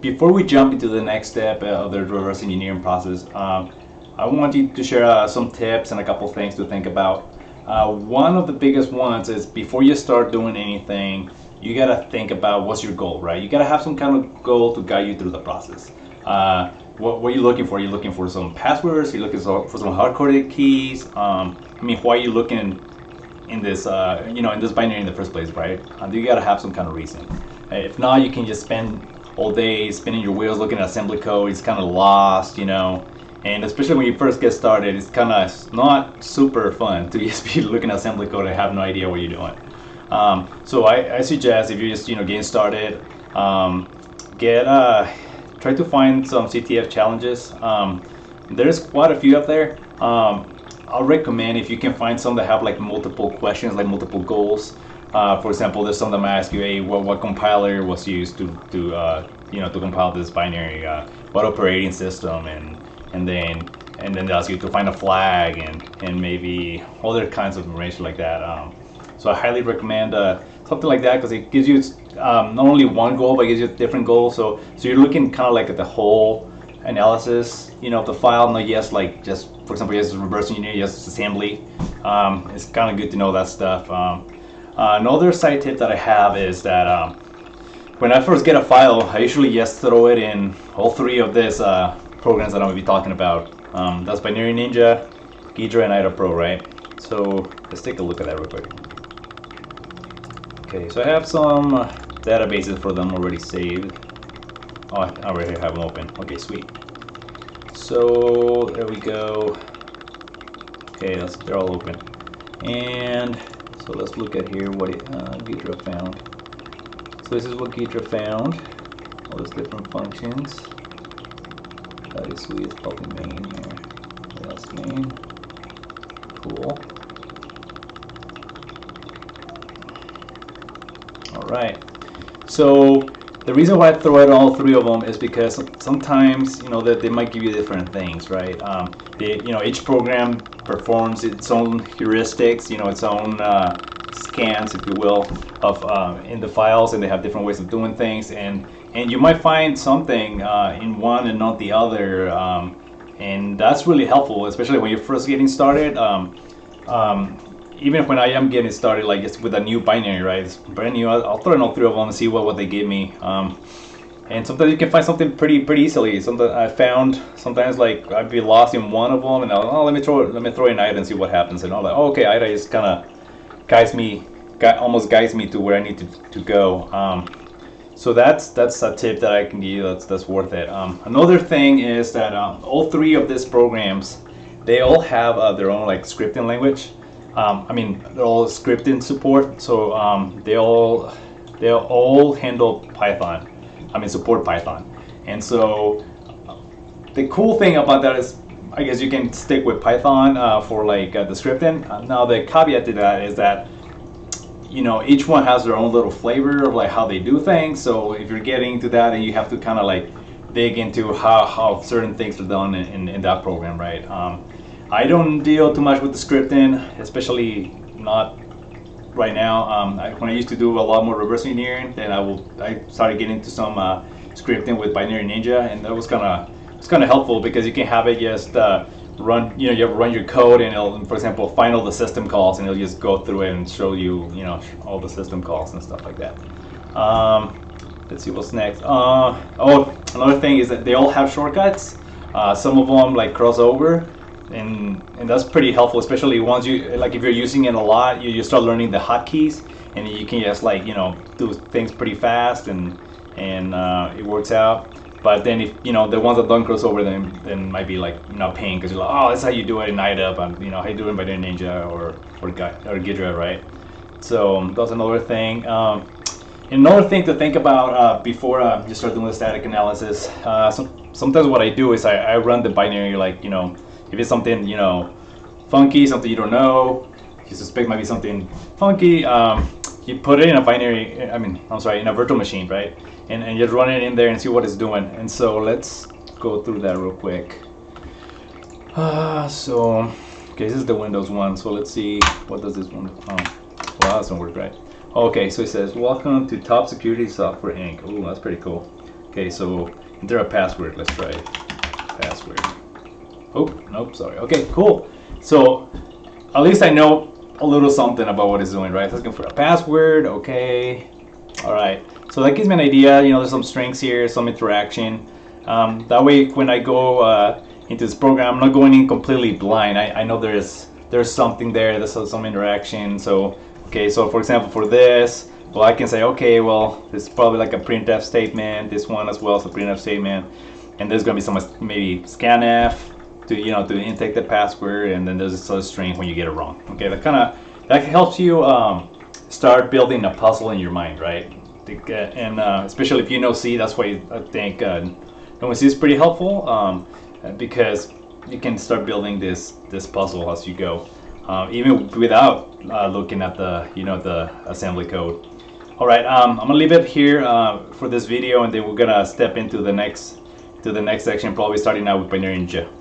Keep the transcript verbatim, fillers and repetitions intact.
Before we jump into the next step of the reverse engineering process, um, I want you to share uh, some tips and a couple things to think about. Uh, one of the biggest ones is, before you start doing anything, you gotta think about what's your goal, right? You gotta have some kind of goal to guide you through the process. Uh, what, what are you looking for? Are you looking for some passwords? Are you looking for some hard-coded keys? Um, I mean, why are you looking in this, uh, you know, in this binary in the first place, right? Um, you gotta have some kind of reason. If not, you can just spend all day spinning your wheels looking at assembly code. It's kind of lost, you know. And especially when you first get started, it's kind of not super fun to just be looking at assembly code and have no idea what you're doing. Um, so I, I suggest, if you're just, you know, getting started, um, get uh, try to find some C T F challenges. Um, there's quite a few out there. Um, I'll recommend, if you can find some that have like multiple questions, like multiple goals. Uh, for example, there's some that might ask you, hey, what, what compiler was used to, to uh, you know, to compile this binary? Uh, what operating system? And and then and then they ask you to find a flag and and maybe other kinds of information like that. Um, so I highly recommend uh, something like that, because it gives you um, not only one goal, but it gives you a different goal. So so you're looking kind of like at the whole analysis, you know, of the file. Not just like just for example, just reverse engineering, just assembly. Um, it's kind of good to know that stuff. Um, Uh, another side tip that I have is that um, when I first get a file, I usually just throw it in all three of these uh, programs that I'm going to be talking about. Um, that's Binary Ninja, Ghidra, and I D A Pro, right? So let's take a look at that real quick. Okay, so I have some uh, databases for them already saved. Oh, I already have them open. Okay, sweet. So there we go. Okay, that's, they're all open. And so let's look at here what it, uh, Ghidra found. So this is what Ghidra found. All those different functions. That is sweet. It's probably main here. That's main. Cool. All right. So the reason why I throw out all three of them is because sometimes, you know, that they might give you different things, right? Um, they, you know, each program performs its own heuristics, you know, its own uh, scans, if you will, of um, in the files, and they have different ways of doing things, and and you might find something uh, in one and not the other, um, and that's really helpful, especially when you're first getting started. Um, um, Even when I am getting started, like just with a new binary, right? It's brand new. I'll, I'll throw in all three of them and see what, what they give me. Um, and sometimes you can find something pretty pretty easily. Sometimes I found sometimes like I'd be lost in one of them, and I'll oh, let me throw let me throw in I D A and see what happens. And I'm like, oh, okay, I D A just kind of guides me, gu almost guides me to where I need to to go. Um, so that's that's a tip that I can give you. That's that's worth it. Um, another thing is that um, all three of these programs, they all have uh, their own like scripting language. Um, I mean, they're all scripting support, so um, they all they all handle Python. I mean, support Python, and so the cool thing about that is, I guess you can stick with Python uh, for like uh, the scripting. Uh, now, the caveat to that is that, you know, each one has their own little flavor of like how they do things. So if you're getting into that, and you have to kind of like dig into how how certain things are done in in, in that program, right? Um, I don't deal too much with the scripting, especially not right now. Um, I, when I used to do a lot more reverse engineering, then I will. I started getting into some uh, scripting with Binary Ninja, and that was kind of it's kind of helpful, because you can have it just uh, run. You know, you have run your code, and it'll, for example, find all the system calls, and it'll just go through it and show you, you know, all the system calls and stuff like that. Um, let's see what's next. Uh, oh, another thing is that they all have shortcuts. Uh, some of them like cross over. And, and that's pretty helpful, especially once you, like if you're using it a lot, you, you start learning the hotkeys, and you can just like, you know, do things pretty fast, and and uh, it works out. But then if, you know, the ones that don't cross over, then, then might be like, you know, pain, because you're like, oh, that's how you do it in I D A, but you know, how you do it in Binary Ninja or, or, or Ghidra, right? So that's another thing. Um, another thing to think about uh, before uh, you start doing the static analysis, uh, so, sometimes what I do is I, I run the binary like, you know, if it's something, you know, funky, something you don't know, you suspect might be something funky, um, you put it in a binary, I mean, I'm sorry, in a virtual machine, right? And, and you just run it in there and see what it's doing. And so let's go through that real quick. Uh, so, okay, this is the Windows one. So let's see, what does this one do? Oh, well, that doesn't work right. Okay, so it says, welcome to Top Security Software, Incorporated. Ooh, that's pretty cool. Okay, so enter a password. Let's try password. Oh, nope, sorry. Okay, cool. So at least I know a little something about what it's doing, right? It's looking for a password. Okay. All right. So that gives me an idea. You know, there's some strings here, some interaction. Um, that way, when I go uh, into this program, I'm not going in completely blind. I, I know there's there's something there. There's some interaction. So okay. So for example, for this, well, I can say, okay, well, this is probably like a printf statement. This one as well is a printf statement, and there's gonna be some maybe scanf. To, you know, to intake the password, and then there's this other string when you get it wrong. Okay, that kind of that helps you um, start building a puzzle in your mind, right? And uh, especially if you know C, that's why I think uh, knowing C is pretty helpful um, because you can start building this this puzzle as you go, uh, even without uh, looking at the you know the assembly code. All right, um, I'm gonna leave it here uh, for this video, and then we're gonna step into the next to the next section, probably starting out with Binary Ninja.